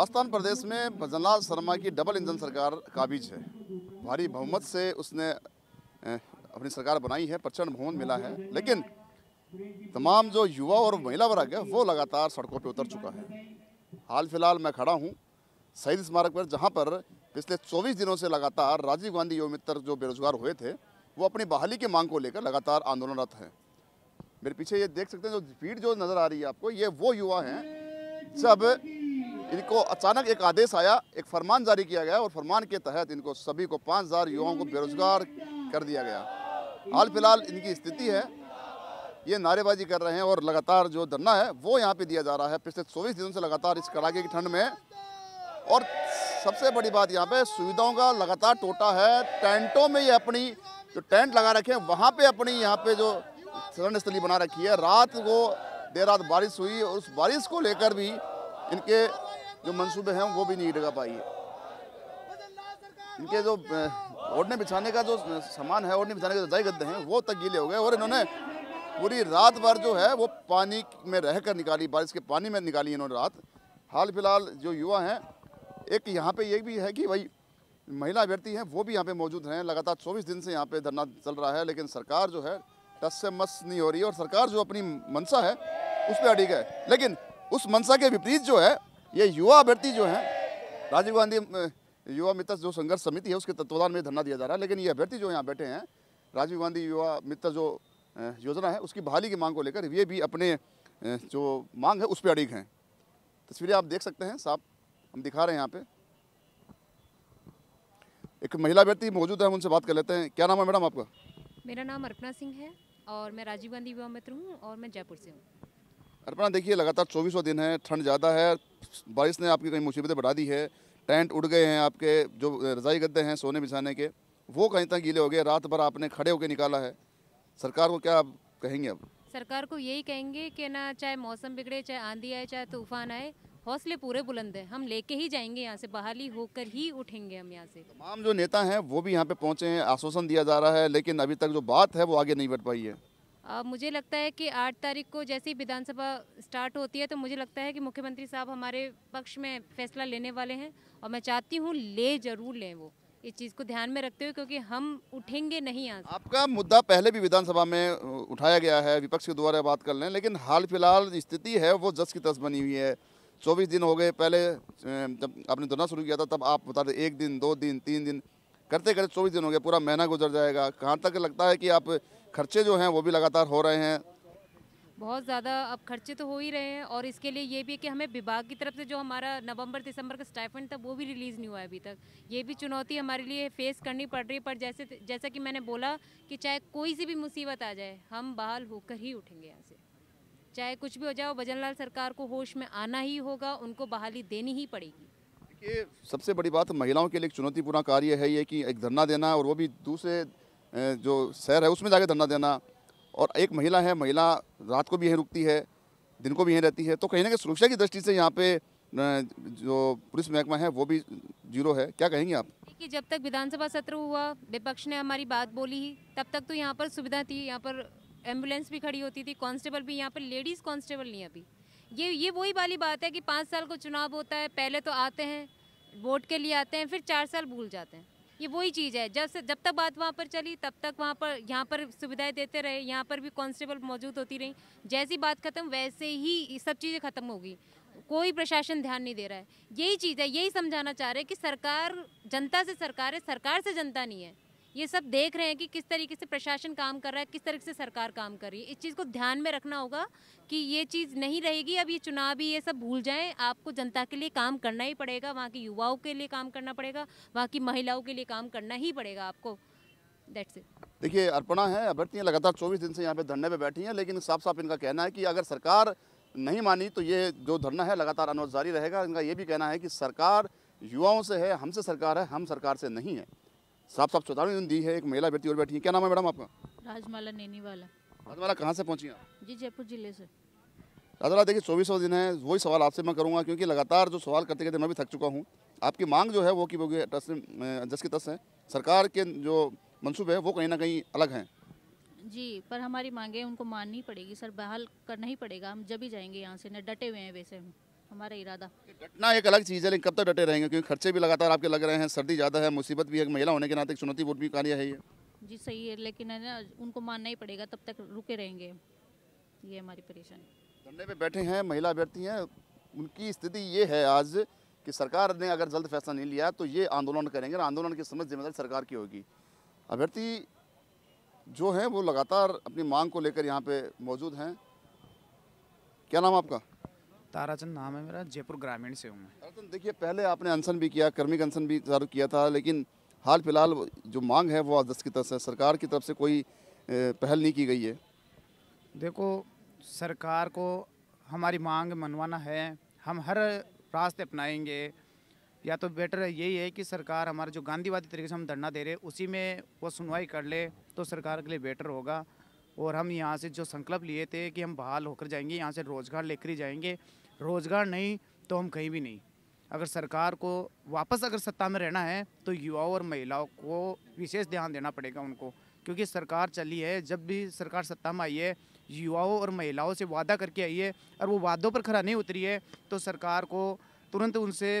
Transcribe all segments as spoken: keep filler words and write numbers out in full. राजस्थान प्रदेश में भजनलाल शर्मा की double engine सरकार काबिज है। भारी बहुमत से उसने अपनी सरकार बनाई है, प्रचंड बहुमत मिला है, लेकिन तमाम जो युवा और महिला वर्ग है वो लगातार सड़कों पर उतर चुका है। हाल फिलहाल मैं खड़ा हूँ शहीद स्मारक पर, जहाँ पर पिछले चौबीस दिनों से लगातार राजीव गांधी युवा मित्र जो बेरोजगार हुए थे वो अपनी बहाली के मांग को लेकर लगातार आंदोलनरत है। मेरे पीछे ये देख सकते हैं जो भीड़ जो नज़र आ रही है आपको, ये वो युवा हैं जब इनको अचानक एक आदेश आया, एक फरमान जारी किया गया और फरमान के तहत इनको सभी को पाँच हज़ार युवाओं को बेरोजगार कर दिया गया। हाल फिलहाल इनकी स्थिति है, ये नारेबाजी कर रहे हैं और लगातार जो धरना है वो यहाँ पे दिया जा रहा है पिछले चौबीस दिनों से लगातार इस कड़ाके की ठंड में। और सबसे बड़ी बात यहाँ पे सुविधाओं का लगातार टोटा है। टेंटों में ये अपनी जो टेंट लगा रखे हैं वहाँ पे अपनी यहाँ पे जो शरण स्थली बना रखी है। रात को देर रात बारिश हुई और उस बारिश को लेकर भी इनके जो मंसूबे हैं वो भी नहीं लगा पाई है। इनके जो ओढ़ने बिछाने का जो सामान है, ओढ़ने बिछाने के जो जाय गद्दे हैं वो तक गीले हो गए और इन्होंने पूरी रात भर जो है वो पानी में रहकर निकाली, बारिश के पानी में निकाली इन्होंने रात। हाल फिलहाल जो युवा हैं, एक यहाँ पे ये भी है कि भाई महिला अभ्यर्थी हैं वो भी यहाँ पे मौजूद हैं। लगातार चौबीस दिन से यहाँ पे धरना चल रहा है, लेकिन सरकार जो है टस से मस नहीं हो रही है और सरकार जो अपनी मंशा है उस पर अड़ी है। लेकिन उस मंशा के विपरीत जो है ये युवा अभ्यर्थी जो हैं, राजीव गांधी युवा मित्र जो संघर्ष समिति है उसके तत्वाधान में धरना दिया जा रहा है, लेकिन ये अभ्यर्थी जो यहाँ बैठे हैं राजीव गांधी युवा मित्र जो योजना है उसकी बहाली की मांग को लेकर ये भी अपने जो मांग है उस पर अड़िग हैं। तस्वीरें आप देख सकते हैं साहब, हम दिखा रहे हैं यहाँ पे एक महिला व्यक्ति मौजूद है, उनसे बात कर लेते हैं। क्या नाम है मैडम आपका? मेरा नाम अर्चना सिंह है और मैं राजीव गांधी युवा मित्र हूँ और मैं जयपुर से हूँ। अर्चना, देखिए लगातार चौबीसों दिन है, ठंड ज़्यादा है, बारिश ने आपकी कई मुसीबतें बढ़ा दी है, टेंट उड़ गए हैं आपके, जो रजाई गद्दे हैं सोने बिछाने के वो कहीं तक गीले हो गए, रात भर आपने खड़े होकर निकाला है। सरकार को क्या आप कहेंगे? अब सरकार को यही कहेंगे कि ना चाहे मौसम बिगड़े, चाहे आंधी आए, चाहे तूफान आए, हौसले पूरे बुलंद हैं, हम लेके ही जाएंगे यहाँ से, बहाली होकर ही उठेंगे हम यहाँ से। तमाम जो नेता हैं वो भी यहाँ पे पहुँचे हैं, आश्वासन दिया जा रहा है, लेकिन अभी तक जो बात है वो आगे नहीं बढ़ पाई है। आ, मुझे लगता है कि आठ तारीख को जैसे ही विधानसभा स्टार्ट होती है तो मुझे लगता है कि मुख्यमंत्री साहब हमारे पक्ष में फैसला लेने वाले हैं और मैं चाहती हूँ ले जरूर लें वो, इस चीज़ को ध्यान में रखते हुए, क्योंकि हम उठेंगे नहीं यहाँ। आपका मुद्दा पहले भी विधानसभा में उठाया गया है, विपक्ष के द्वारा बात कर लें, लेकिन हाल फिलहाल स्थिति है वो जस की तस बनी हुई है। चौबीस दिन हो गए, पहले जब आपने धरना शुरू किया था तब आप बता रहे एक दिन, दो दिन, तीन दिन, करते करते चौबीस दिन हो गए, पूरा महीना गुजर जाएगा। कहाँ तक लगता है कि आप खर्चे जो हैं वो भी लगातार हो रहे हैं? बहुत ज़्यादा अब खर्चे तो हो ही रहे हैं और इसके लिए ये भी है कि हमें विभाग की तरफ से जो हमारा नवंबर दिसंबर का स्टाइफंड था वो भी रिलीज़ नहीं हुआ अभी तक। ये भी चुनौती हमारे लिए फेस करनी पड़ रही है, पर जैसे जैसा कि मैंने बोला कि चाहे कोई सी भी मुसीबत आ जाए हम बहाल होकर ही उठेंगे यहाँ से, चाहे कुछ भी हो जाए। भजनलाल सरकार को होश में आना ही होगा, उनको बहाली देनी ही पड़ेगी। देखिए सबसे बड़ी बात महिलाओं के लिए एक चुनौतीपूर्ण कार्य है ये कि एक धरना देना और वो भी दूसरे जो शहर है उसमें जाके धरना देना, और एक महिला है, महिला रात को भी यहीं रुकती है, दिन को भी यहीं रहती है, तो कहीं ना कहीं सुरक्षा की दृष्टि से यहाँ पे जो पुलिस महकमा है वो भी जीरो है। क्या कहेंगे आप? कि जब तक विधानसभा सत्र हुआ विपक्ष ने हमारी बात बोली तब तक तो यहाँ पर सुविधा थी, यहाँ पर एम्बुलेंस भी खड़ी होती थी, कांस्टेबल भी, यहाँ पर लेडीज़ कांस्टेबल नहीं। अभी ये ये वही वाली बात है कि पाँच साल को चुनाव होता है, पहले तो आते हैं वोट के लिए आते हैं, फिर चार साल भूल जाते हैं। ये वही चीज़ है, जब जब तक बात वहाँ पर चली तब तक वहाँ पर यहाँ पर सुविधाएं देते रहे, यहाँ पर भी कांस्टेबल मौजूद होती रही, जैसी बात खत्म वैसे ही सब चीज़ें खत्म होगी, कोई प्रशासन ध्यान नहीं दे रहा है। यही चीज़ है, यही समझाना चाह रहे हैं कि सरकार जनता से सरकार है, सरकार से जनता नहीं है। ये सब देख रहे हैं कि किस तरीके से प्रशासन काम कर रहा है, किस तरीके से सरकार काम कर रही है। इस चीज़ को ध्यान में रखना होगा कि ये चीज़ नहीं रहेगी। अब ये चुनाव ये सब भूल जाएं, आपको जनता के लिए काम करना ही पड़ेगा, वहाँ के युवाओं के लिए काम करना पड़ेगा, वहाँ की महिलाओं के लिए काम करना ही पड़ेगा आपको। That's it. देखिए अर्पणा है, अभ्यर्थियाँ लगातार चौबीस दिन से यहाँ पर धरने पर बैठी हैं, लेकिन साफ साफ इनका कहना है कि अगर सरकार नहीं मानी तो ये जो धरना है लगातार अनवरत जारी रहेगा। इनका ये भी कहना है कि सरकार युवाओं से है, हमसे सरकार है, हम सरकार से नहीं है। साफ साफ चेतावनी उन्होंने दी है। एक महिला व्यक्ति और बैठी है। क्या नाम है मैडम आपका? राजमाला नेनीवाला। राजमाला कहाँ से पहुँची आप? जी जयपुर जिले से। राजमाला देखिए चौबीसों दिन है, वही सवाल आपसे मैं करूँगा क्योंकि लगातार जो सवाल करते करते मैं भी थक चुका हूँ। आपकी मांग जो है वो कि वो जस की तस है, सरकार के जो मंसूबे हैं वो कहीं ना कहीं अलग हैं। जी पर हमारी मांगें उनको माननी पड़ेगी सर, बहाल करना ही पड़ेगा, हम जब ही जाएंगे यहाँ से, न डटे हुए हैं वैसे हम। हमारा इरादा। डटना एक अलग चीज़ है, लेकिन कब तक डटे रहेंगे, क्योंकि खर्चे भी लगातार आपके लग रहे हैं, सर्दी ज़्यादा है, मुसीबत भी है, महिला होने के नाते चुनौती वोट भी कार्य है ये। जी सही है, लेकिन है ना, उनको मानना ही पड़ेगा, तब तक रुके रहेंगे, ये हमारी परेशानी। धरने पे बैठे हैं महिला अभ्यर्थी हैं, उनकी स्थिति ये है आज कि सरकार ने अगर जल्द फैसला नहीं लिया तो ये आंदोलन करेंगे, आंदोलन की समझ जिम्मेदारी सरकार की होगी। अभ्यर्थी जो हैं वो लगातार अपनी मांग को लेकर यहाँ पे मौजूद हैं। क्या नाम आपका? ताराचंद नाम है मेरा, जयपुर ग्रामीण से हूँ मैं। ताराचंद, देखिए पहले आपने अनशन भी किया, कर्मिक अनशन भी किया था, लेकिन हाल फिलहाल जो मांग है वो आज दस की तरफ से, सरकार की तरफ से कोई पहल नहीं की गई है। देखो सरकार को हमारी मांग मनवाना है, हम हर रास्ते अपनाएंगे, या तो बेटर यही है कि सरकार हमारा जो गांधीवादी तरीके से हम धरना दे रहे उसी में वो सुनवाई कर ले तो सरकार के लिए बेटर होगा। और हम यहाँ से जो संकल्प लिए थे कि हम बहाल होकर जाएंगे, यहाँ से रोज़गार लेकर ही जाएंगे, रोज़गार नहीं तो हम कहीं भी नहीं। अगर सरकार को वापस अगर सत्ता में रहना है तो युवाओं और महिलाओं को विशेष ध्यान देना पड़ेगा उनको, क्योंकि सरकार चली है, जब भी सरकार सत्ता में आई है युवाओं और महिलाओं से वादा करके आई है और वो वादों पर खरा नहीं उतरी है, तो सरकार को तुरंत उनसे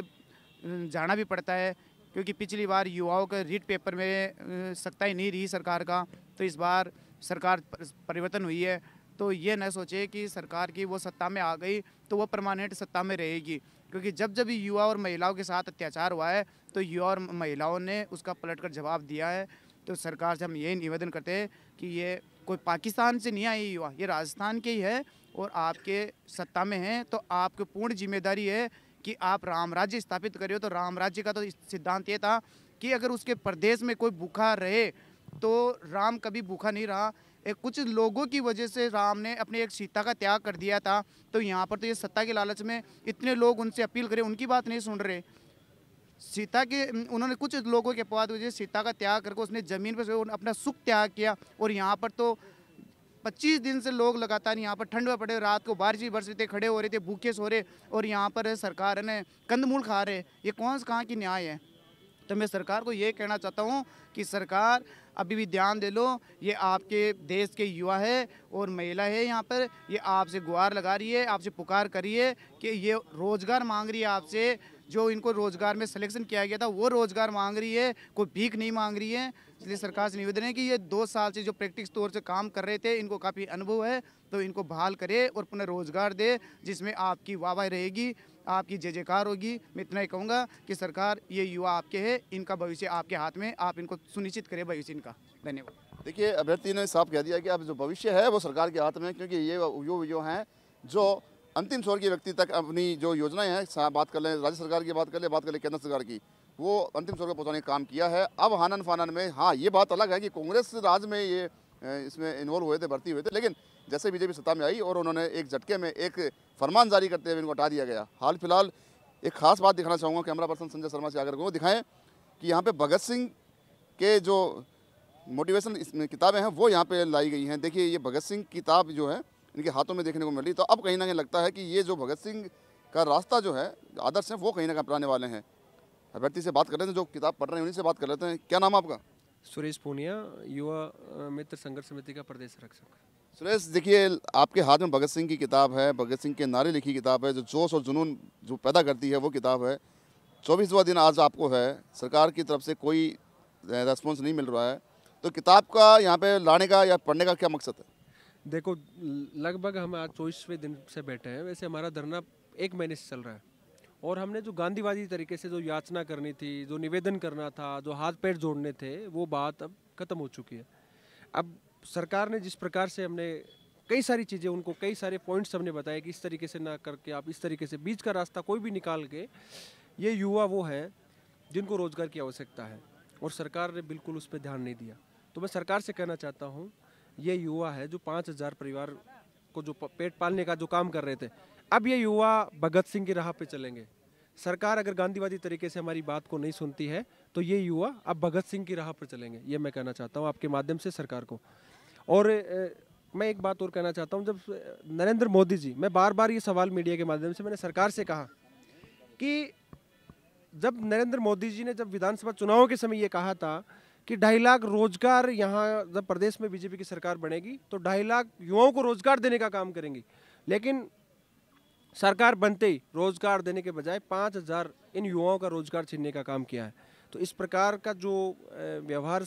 जाना भी पड़ता है। क्योंकि पिछली बार युवाओं के रीट पेपर में सत्ता ही नहीं रही सरकार का, तो इस बार सरकार परिवर्तन हुई है, तो ये न सोचे कि सरकार की वो सत्ता में आ गई तो वो परमानेंट सत्ता में रहेगी, क्योंकि जब जब युवा और महिलाओं के साथ अत्याचार हुआ है तो युवा और महिलाओं ने उसका पलटकर जवाब दिया है। तो सरकार से हम यही निवेदन करते हैं कि ये कोई पाकिस्तान से नहीं आई युवा, ये राजस्थान के ही है और आपके सत्ता में है, तो आपकी पूर्ण जिम्मेदारी है कि आप राम राज्य स्थापित करिए। तो राम राज्य का तो सिद्धांत ये था कि अगर उसके प्रदेश में कोई भूखा रहे तो राम कभी भूखा नहीं रहा, एक कुछ लोगों की वजह से राम ने अपने एक सीता का त्याग कर दिया था। तो यहाँ पर तो ये सत्ता के लालच में इतने लोग उनसे अपील करें, उनकी बात नहीं सुन रहे, सीता के उन्होंने कुछ लोगों के अपवाद वजह सीता का त्याग करके उसने ज़मीन पर से अपना सुख त्याग किया। और यहाँ पर तो पच्चीस दिन से लोग लगातार यहाँ पर ठंड में पड़े, रात को बारिश भी बरस रही थी, खड़े हो रहे थे, भूखे सो रहे, और यहाँ पर सरकार ने कंदमूल खा रहे, ये कौन से कहाँ की न्याय है। तो मैं सरकार को ये कहना चाहता हूँ कि सरकार अभी भी ध्यान दे लो, ये आपके देश के युवा है और महिला है, यहाँ पर ये आपसे गुहार लगा रही है, आपसे पुकार करी है कि ये रोज़गार मांग रही है आपसे, जो इनको रोज़गार में सिलेक्शन किया गया था वो रोज़गार मांग रही है, कोई भीख नहीं मांग रही है। इसलिए सरकार से निवेदन है कि ये दो साल से जो प्रैक्टिस तौर से काम कर रहे थे, इनको काफ़ी अनुभव है, तो इनको बहाल करे और पुनः रोज़गार दे, जिसमें आपकी वाहवाही रहेगी, आपकी जय जयकार होगी। मैं इतना ही कहूँगा कि सरकार, ये युवा आपके हैं, इनका भविष्य आपके हाथ में, आप इनको सुनिश्चित करें भविष्य इनका। धन्यवाद। देखिए अभ्यर्थी ने साफ कह दिया कि अब जो भविष्य है वो सरकार के हाथ में, क्योंकि ये युवा युवा हैं जो अंतिम स्वर के व्यक्ति तक अपनी जो योजनाएं हैं, बात कर लें राज्य सरकार की, बात कर लें बात कर लें केंद्र सरकार की, वो अंतिम स्वर को पहुँचाने का काम किया है। अब हानन फानन में, हाँ ये बात अलग है कि कांग्रेस राज में ये इसमें इन्वॉल्व हुए थे, भर्ती हुए थे, लेकिन जैसे बीजेपी सत्ता में आई और उन्होंने एक झटके में एक फरमान जारी करते हुए इनको हटा दिया गया। हाल फिलहाल एक खास बात दिखाना चाहूँगा, कैमरा पर्सन संजय शर्मा से आकर को दिखाएं कि यहाँ पे भगत सिंह के जो मोटिवेशन किताबें हैं वो यहाँ पे लाई गई हैं। देखिए ये भगत सिंह किताब जो है इनके हाथों में देखने को मिली, तो अब कहीं ना कहीं लगता है कि ये जो भगत सिंह का रास्ता जो है आदर्श है वो कहीं ना कहीं अपनाने वाले हैं। अभ्यर्थी से बात कर रहे थे, जो किताब पढ़ रहे हैं उन्हीं से बात कर लेते हैं। क्या नाम आपका? सुरेश पूनिया, युवा मित्र संघर्ष समिति का प्रदेश संरक्षक। सुरेश, देखिए आपके हाथ में भगत सिंह की किताब है, भगत सिंह के नारे लिखी किताब है, जो जोश और जुनून जो पैदा करती है वो किताब है। चौबीसवां दिन आज आपको है, सरकार की तरफ से कोई रेस्पॉन्स नहीं मिल रहा है, तो किताब का यहाँ पे लाने का या पढ़ने का क्या मकसद है? देखो लगभग हम आज चौबीसवें दिन से बैठे हैं, वैसे हमारा धरना एक महीने से चल रहा है, और हमने जो गांधीवादी तरीके से जो याचना करनी थी, जो निवेदन करना था, जो हाथ पैर जोड़ने थे, वो बात अब खत्म हो चुकी है। अब सरकार ने जिस प्रकार से हमने कई सारी चीज़ें उनको, कई सारे पॉइंट्स हमने बताए कि इस तरीके से ना करके आप इस तरीके से बीच का रास्ता कोई भी निकाल के, ये युवा वो हैं जिनको रोज़गार की आवश्यकता है, और सरकार ने बिल्कुल उस पर ध्यान नहीं दिया। तो मैं सरकार से कहना चाहता हूँ, ये युवा है जो पाँच हज़ार परिवार को जो पेट पालने का जो काम कर रहे थे, अब ये युवा भगत सिंह की राह पे चलेंगे। सरकार अगर गांधीवादी तरीके से हमारी बात को नहीं सुनती है तो ये युवा अब भगत सिंह की राह पर चलेंगे, ये मैं कहना चाहता हूँ आपके माध्यम से सरकार को। और ए, मैं एक बात और कहना चाहता हूँ, जब नरेंद्र मोदी जी, मैं बार बार ये सवाल मीडिया के माध्यम से मैंने सरकार से कहा कि जब नरेंद्र मोदी जी ने जब विधानसभा चुनाव के समय ये कहा था कि ढाई लाख रोजगार यहाँ जब प्रदेश में बीजेपी की सरकार बनेगी तो ढाई लाख युवाओं को रोजगार देने का काम करेंगी, लेकिन सरकार बनते ही रोजगार देने के बजाय पाँच हजार इन युवाओं का रोजगार छीनने का काम किया है। तो इस प्रकार का जो व्यवहार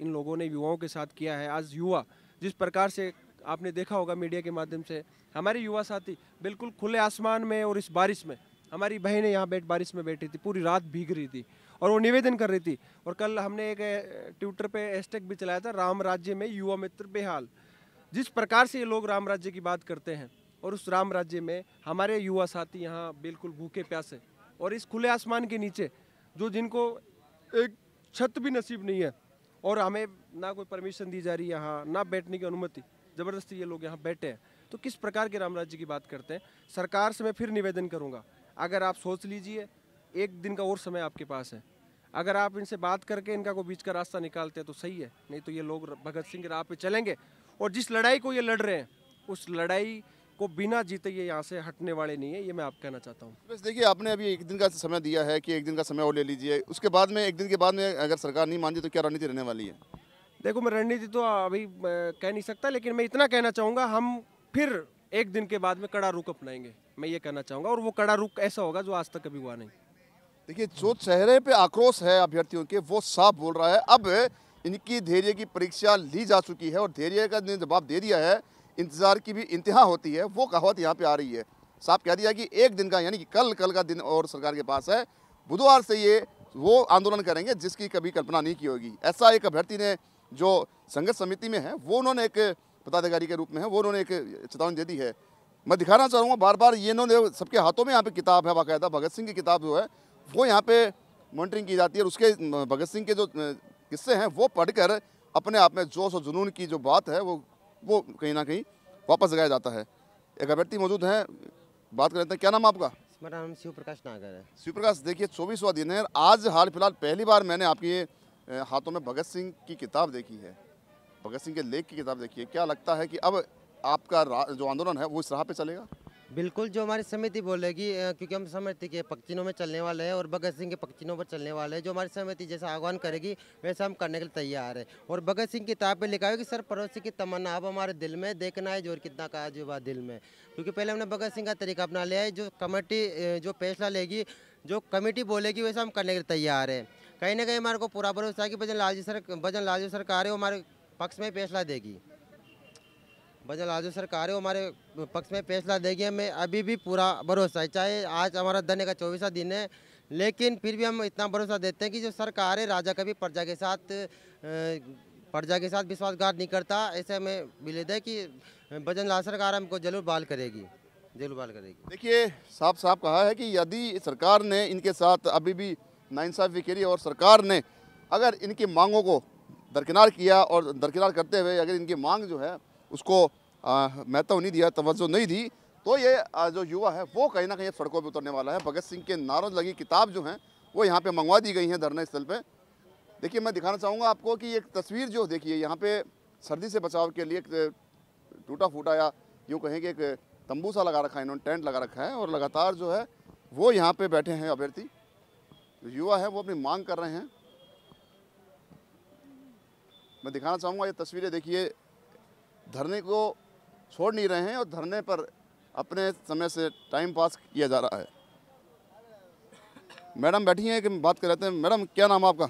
इन लोगों ने युवाओं के साथ किया है, आज युवा जिस प्रकार से आपने देखा होगा मीडिया के माध्यम से हमारे युवा साथी बिल्कुल खुले आसमान में और इस बारिश में, हमारी बहनें यहाँ बैठ बारिश में बैठी थी, पूरी रात भीग रही थी और वो निवेदन कर रही थी। और कल हमने एक ट्विटर पे हैशटैग भी चलाया था, राम राज्य में युवा मित्र बेहाल। जिस प्रकार से ये लोग राम राज्य की बात करते हैं और उस राम राज्य में हमारे युवा साथी यहाँ बिल्कुल भूखे प्यासे और इस खुले आसमान के नीचे, जो जिनको एक छत भी नसीब नहीं है और हमें ना कोई परमिशन दी जा रही है यहाँ, ना बैठने की अनुमति, ज़बरदस्ती ये लोग यहाँ बैठे हैं। तो किस प्रकार के राम राज्य की बात करते हैं। सरकार से मैं फिर निवेदन करूँगा, अगर आप सोच लीजिए, एक दिन का और समय आपके पास है, अगर आप इनसे बात करके इनका कोई बीच का रास्ता निकालते हैं तो सही है, नहीं तो ये लोग भगत सिंह के राह पे चलेंगे और जिस लड़ाई को ये लड़ रहे हैं उस लड़ाई को बिना जीते ये यहाँ से हटने वाले नहीं है, ये मैं आप कहना चाहता हूँ। बस देखिए, आपने अभी एक दिन का समय दिया है कि एक दिन का समय और ले लीजिए, उसके बाद में एक दिन के बाद में अगर सरकार नहीं मानती तो क्या रणनीति रहने वाली है। देखो, मैं रणनीति तो अभी कह नहीं सकता, लेकिन मैं इतना कहना चाहूँगा, हम फिर एक दिन के बाद में कड़ा रुख अपनाएंगे, मैं ये कहना चाहूँगा। और वो कड़ा रुख ऐसा होगा जो आज तक कभी हुआ नहीं। देखिए, जो चेहरे पे आक्रोश है अभ्यर्थियों के, वो साफ बोल रहा है। अब इनकी धैर्य की परीक्षा ली जा चुकी है और धैर्य का जवाब दे दिया है। इंतजार की भी इंतहा होती है, वो कहावत यहाँ पे आ रही है। साफ कह दिया कि एक दिन का, यानी कि कल कल का दिन और सरकार के पास है। बुधवार से ये वो आंदोलन करेंगे जिसकी कभी कल्पना नहीं की होगी। ऐसा एक अभ्यर्थी ने, जो संघर्ष समिति में है, वो उन्होंने एक पदाधिकारी के रूप में है, वो उन्होंने एक चेतावनी दे दी है। मैं दिखाना चाहूँगा बार बार, ये इन्होंने सबके हाथों में यहाँ पे किताब है, बाकायदा भगत सिंह की किताब जो है वो यहाँ पे मॉनिटरिंग की जाती है और उसके भगत सिंह के जो किस्से हैं वो पढ़कर अपने आप में जोश और जुनून की जो बात है वो वो कहीं ना कहीं वापस लगाया जाता है। एक अभ्यर्थी मौजूद हैं, बात कर लेते हैं। क्या नाम आपका? मेरा नाम शिवप्रकाश नागर है। शिवप्रकाश, देखिए चौबीसवां दिन है आज। हाल फिलहाल पहली बार मैंने आपकी हाथों में भगत सिंह की किताब देखी है, भगत सिंह के लेख की किताब देखी है। क्या लगता है कि अब आपका जो आंदोलन है वो इस राह पे चलेगा? बिल्कुल, जो हमारी समिति बोलेगी, क्योंकि हम समिति के पक्षिनों में चलने वाले हैं और भगत सिंह के पक्षिनों पर चलने वाले हैं। जो हमारी समिति जैसा आह्वान करेगी वैसा हम करने के लिए तैयार है। और भगत सिंह की किताब पे लिखा है कि सर पड़ोसी की तमन्ना अब हमारे दिल में, देखना है जोर कितना का जुबा दिल में। क्योंकि पहले हमने भगत सिंह का तरीका अपना लिया है, जो कमेटी जो फैसला लेगी, जो कमेटी बोलेगी वैसा हम करने के लिए तैयार है। कहीं ना कहीं हमारे को पूरा भरोसा है कि भजनलाल जी सर भजनलाल जी सरकार है, हमारे पक्ष में फैसला देगी। भजनलाल जी सरकार है, हमारे पक्ष में फैसला देगी, हमें अभी भी पूरा भरोसा है। चाहे आज हमारा धरने का चौबीसवां दिन है, लेकिन फिर भी हम इतना भरोसा देते हैं कि जो सरकार है, राजा कभी प्रजा के साथ प्रजा के साथ विश्वासघात नहीं करता। ऐसे हमें उम्मीद है कि भजनलाल सरकार हमको जरूर बहाल करेगी, जरूर बहाल करेगी। देखिए, साफ साफ कहा है कि यदि सरकार ने इनके साथ अभी भी नाइंसाफी करी और सरकार ने अगर इनकी मांगों को दरकिनार किया और दरकिनार करते हुए अगर इनकी मांग जो है उसको महत्व नहीं दिया, तवज्जो नहीं दी, तो ये आ, जो युवा है वो कहीं ना कहीं सड़कों पर उतरने वाला है। भगत सिंह के नारों लगी किताब जो है वो यहाँ पे मंगवा दी गई है धरना स्थल पे। देखिए, मैं दिखाना चाहूँगा आपको कि एक तस्वीर जो देखिए, यहाँ पे सर्दी से बचाव के लिए एक टूटा फूटा या यूँ कहें कि एक तंबू सा लगा रखा है, इन्होंने टेंट लगा रखा है और लगातार जो है वो यहाँ पर बैठे हैं अभ्यर्थी। युवा है वो अपनी मांग कर रहे हैं। मैं दिखाना चाहूँगा, ये तस्वीरें देखिए, धरने को छोड़ नहीं रहे हैं और धरने पर अपने समय से टाइम पास किया जा रहा है। मैडम बैठी हैं कि बात कर लेते हैं। मैडम, क्या नाम आपका?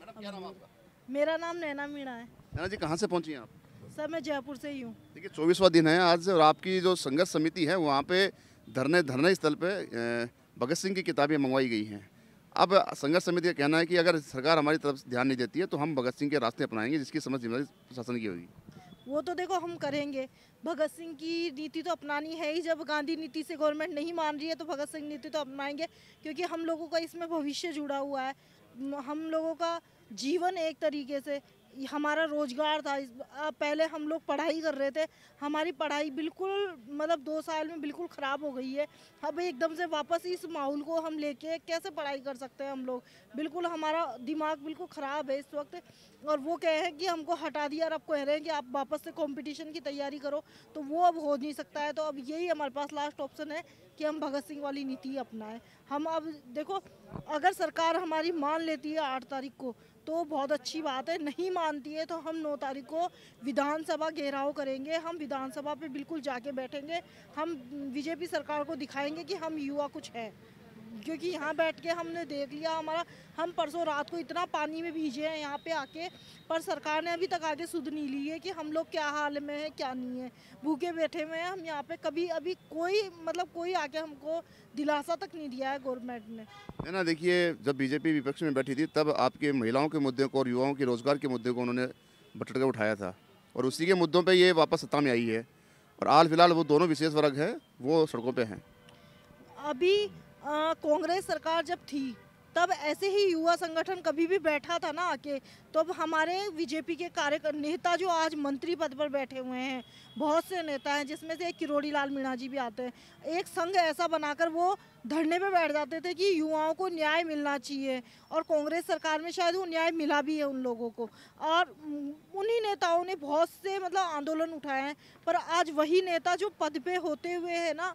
मैडम क्या नाम आपका? मेरा नाम नैना मीणा है। नैना जी, कहाँ से पहुँची हैं आप? सर, मैं जयपुर से ही हूँ। देखिए, चौबीसवां दिन है आज और आपकी जो संघर्ष समिति है वहाँ पे धरने धरने स्थल पर भगत सिंह की किताबें मंगवाई गई हैं। अब संघर्ष समिति का कहना है कि अगर सरकार हमारी तरफ ध्यान नहीं देती है तो हम भगत सिंह के रास्ते अपनाएंगे, जिसकी समझ जिम्मेदारी प्रशासन की होगी। वो तो देखो हम करेंगे, भगत सिंह की नीति तो अपनानी है ही। जब गांधी नीति से गवर्नमेंट नहीं मान रही है तो भगत सिंह नीति तो अपनाएंगे, क्योंकि हम लोगों का इसमें भविष्य जुड़ा हुआ है। हम लोगों का जीवन एक तरीके से, हमारा रोजगार था। पहले हम लोग पढ़ाई कर रहे थे, हमारी पढ़ाई बिल्कुल मतलब दो साल में बिल्कुल ख़राब हो गई है। अब एकदम से वापस इस माहौल को हम लेके कैसे पढ़ाई कर सकते हैं हम लोग? बिल्कुल हमारा दिमाग बिल्कुल ख़राब है इस वक्त। और वो कहे हैं कि हमको हटा दिया और अब कह रहे हैं कि आप वापस से कंपटीशन की तैयारी करो, तो वो अब हो नहीं सकता है। तो अब यही हमारे पास लास्ट ऑप्शन है कि हम भगत सिंह वाली नीति अपनाएं। हम अब देखो, अगर सरकार हमारी मान लेती है आठ तारीख को तो बहुत अच्छी बात है। नहीं मानती है तो हम नौ तारीख को विधानसभा घेराव करेंगे, हम विधानसभा पे बिल्कुल जाके बैठेंगे, हम बीजेपी सरकार को दिखाएंगे कि हम युवा कुछ है, क्योंकि यहाँ बैठ के हमने देख लिया हमारा, हम परसों रात को इतना पानी में भीजे हैं यहाँ पे आके, पर सरकार ने अभी तक आगे सुध नहीं ली है कि हम लोग क्या हाल में है क्या नहीं है, भूखे बैठे हुए हैं हम यहाँ पे। कभी अभी कोई मतलब कोई आके हमको दिलासा तक नहीं दिया है गवर्नमेंट ने। है ना, देखिए जब बीजेपी विपक्ष में बैठी थी तब आपके महिलाओं के मुद्दे को और युवाओं के रोजगार के मुद्दे को उन्होंने बटट कर उठाया था और उसी के मुद्दों पर ये वापस सत्ता में आई है और हाल फिलहाल वो दोनों विशेष वर्ग हैं वो सड़कों पर हैं। अभी कांग्रेस सरकार जब थी तब ऐसे ही युवा संगठन कभी भी बैठा था ना आके, तब हमारे बीजेपी के कार्य नेता जो आज मंत्री पद पर बैठे हुए हैं, बहुत से नेता हैं जिसमें से एक किरोड़ीलाल मीणा जी भी आते हैं, एक संघ ऐसा बनाकर वो धरने पे बैठ जाते थे कि युवाओं को न्याय मिलना चाहिए, और कांग्रेस सरकार में शायद वो न्याय मिला भी है उन लोगों को, और उन्हीं नेताओं ने बहुत से मतलब आंदोलन उठाए हैं। पर आज वही नेता जो पद पे होते हुए है ना,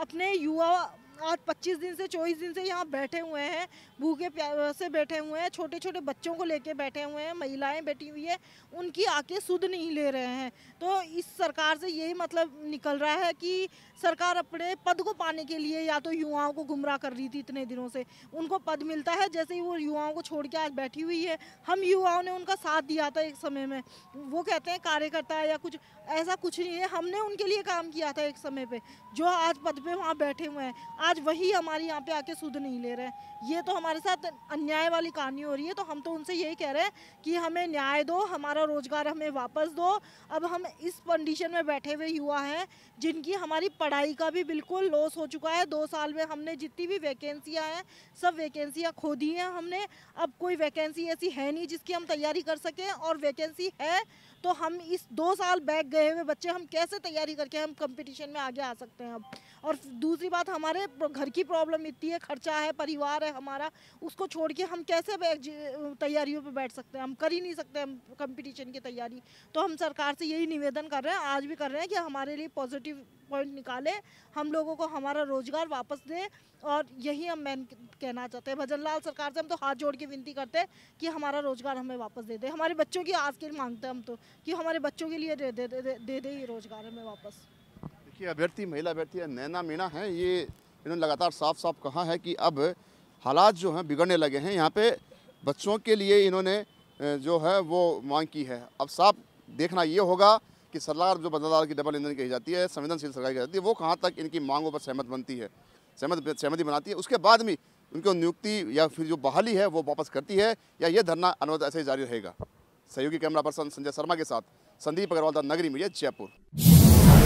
अपने युवा आज पच्चीस दिन से चौबीस दिन से यहाँ बैठे हुए हैं, भूखे प्यासे से बैठे हुए हैं, छोटे छोटे बच्चों को लेके बैठे हुए हैं, महिलाएं बैठी हुई है, उनकी आके सुध नहीं ले रहे हैं। तो इस सरकार से यही मतलब निकल रहा है कि सरकार अपने पद को पाने के लिए या तो युवाओं को गुमराह कर रही थी इतने दिनों से, उनको पद मिलता है, जैसे ही वो युवाओं को छोड़ के आज बैठी हुई है। हम युवाओं ने उनका साथ दिया था एक समय में, वो कहते हैं कार्यकर्ता है या कुछ, ऐसा कुछ नहीं है, हमने उनके लिए काम किया था एक समय पर, जो आज पद पर वहाँ बैठे हुए हैं आज वही हमारे यहाँ पे आके सुध नहीं ले रहे हैं। ये तो हमारे साथ अन्याय वाली कहानी हो रही है, तो हम तो उनसे यही कह रहे हैं कि हमें न्याय दो, हमारा रोजगार हमें वापस दो। अब हम इस कंडीशन में बैठे हुए युवा हैं जिनकी हमारी पढ़ाई का भी बिल्कुल लॉस हो चुका है, दो साल में हमने जितनी भी वैकेंसियाँ हैं सब वैकेंसियाँ खो दी हैं हमने, अब कोई वैकेंसी ऐसी है नहीं जिसकी हम तैयारी कर सकें, और वैकेंसी है तो हम इस दो साल बैक गए हुए बच्चे हम कैसे तैयारी करके हम कंपटीशन में आगे आ सकते हैं अब। और दूसरी बात, हमारे घर की प्रॉब्लम इतनी है, खर्चा है, परिवार है हमारा, उसको छोड़ के हम कैसे तैयारियों पे बैठ सकते हैं, हम कर ही नहीं सकते हम कंपटीशन की तैयारी। तो हम सरकार से यही निवेदन कर रहे हैं, आज भी कर रहे हैं कि हमारे लिए पॉजिटिव पॉइंट निकाले, हम लोगों को हमारा रोजगार वापस दे, और यही हम मैन कहना चाहते हैं। भजनलाल सरकार से हम तो हाथ जोड़ के विनती करते हैं कि हमारा रोजगार हमें वापस दे दे, हमारे बच्चों की आज के लिए मांगते हैं हम तो कि हमारे बच्चों के लिए दे दे दे दे, दे ये रोजगार हमें वापस। देखिए अभ्यर्थी, महिला अभ्यर्थी नैना मीणा हैं, ये इन्होंने लगातार साफ साफ कहा है कि अब हालात जो हैं बिगड़ने लगे हैं, यहाँ पे बच्चों के लिए इन्होंने जो है वो मांग की है। अब साफ देखना ये होगा कि सरकार जो बदलाव की डबल इंजन कही जाती है, संवेदनशील सरकार कही जाती है, वो कहाँ तक इनकी मांगों पर सहमत बनती है, सहमत सहमति बनाती है, उसके बाद भी उनको नियुक्ति या फिर जो बहाली है वो वापस करती है, या ये धरना अनुरोध ऐसे ही जारी रहेगा। सहयोगी कैमरा पर्सन संजय शर्मा के साथ संदीप अग्रवाल, नगरी मीडिया, जयपुर।